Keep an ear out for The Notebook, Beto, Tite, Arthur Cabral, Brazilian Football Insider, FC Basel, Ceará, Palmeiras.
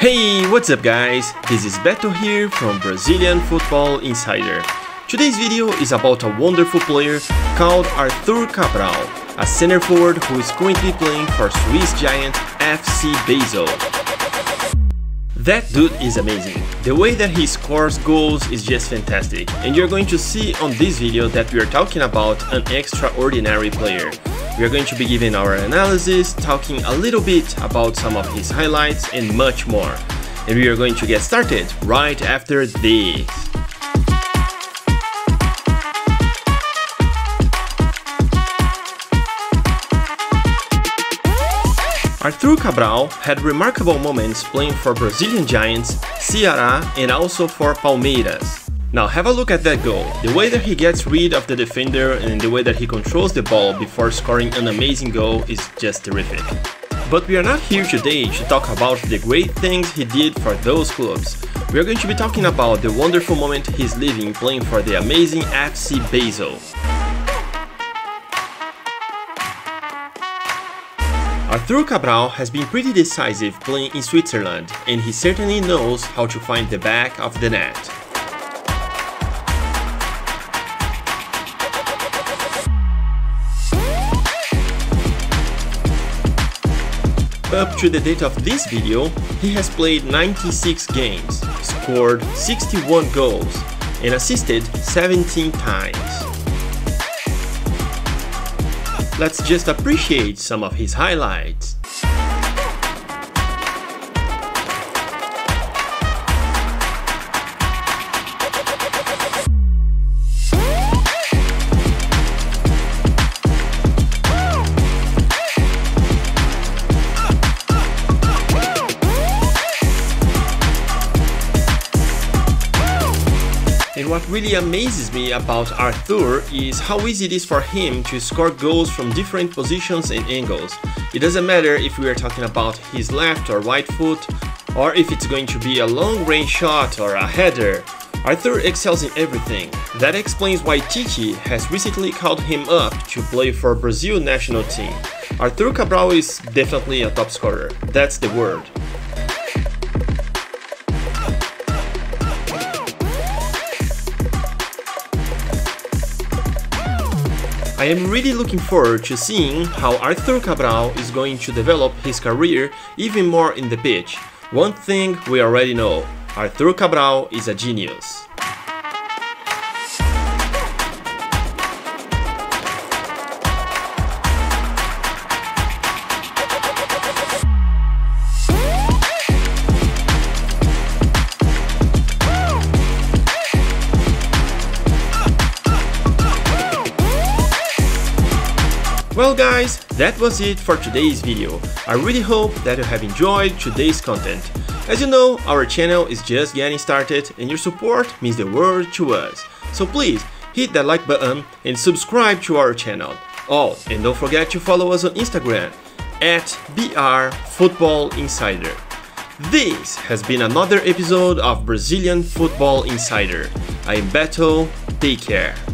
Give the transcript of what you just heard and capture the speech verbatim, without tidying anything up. Hey, what's up guys? This is Beto here from Brazilian Football Insider. Today's video is about a wonderful player called Arthur Cabral, a center forward who is currently playing for Swiss giant F C Basel. That dude is amazing. The way that he scores goals is just fantastic, and you're going to see on this video that we are talking about an extraordinary player. We are going to be giving our analysis, talking a little bit about some of his highlights and much more. And we are going to get started right after this. Arthur Cabral had remarkable moments playing for Brazilian giants, Ceará and also for Palmeiras. Now have a look at that goal, the way that he gets rid of the defender and the way that he controls the ball before scoring an amazing goal is just terrific. But we are not here today to talk about the great things he did for those clubs. We are going to be talking about the wonderful moment he's living playing for the amazing F C Basel. Arthur Cabral has been pretty decisive playing in Switzerland, and he certainly knows how to find the back of the net. Up to the date of this video, he has played ninety-six games, scored sixty-one goals, and assisted seventeen times. Let's just appreciate some of his highlights. And what really amazes me about Arthur is how easy it is for him to score goals from different positions and angles. It doesn't matter if we are talking about his left or right foot, or if it's going to be a long-range shot or a header. Arthur excels in everything. That explains why Tite has recently called him up to play for Brazil national team. Arthur Cabral is definitely a top scorer, that's the word. I am really looking forward to seeing how Arthur Cabral is going to develop his career even more in the pitch. One thing we already know, Arthur Cabral is a genius. Well guys, that was it for today's video. I really hope that you have enjoyed today's content. As you know, our channel is just getting started and your support means the world to us. So please, hit that like button and subscribe to our channel. Oh, and don't forget to follow us on Instagram, at B R Football Insider. This has been another episode of Brazilian Football Insider. I am Beto, take care.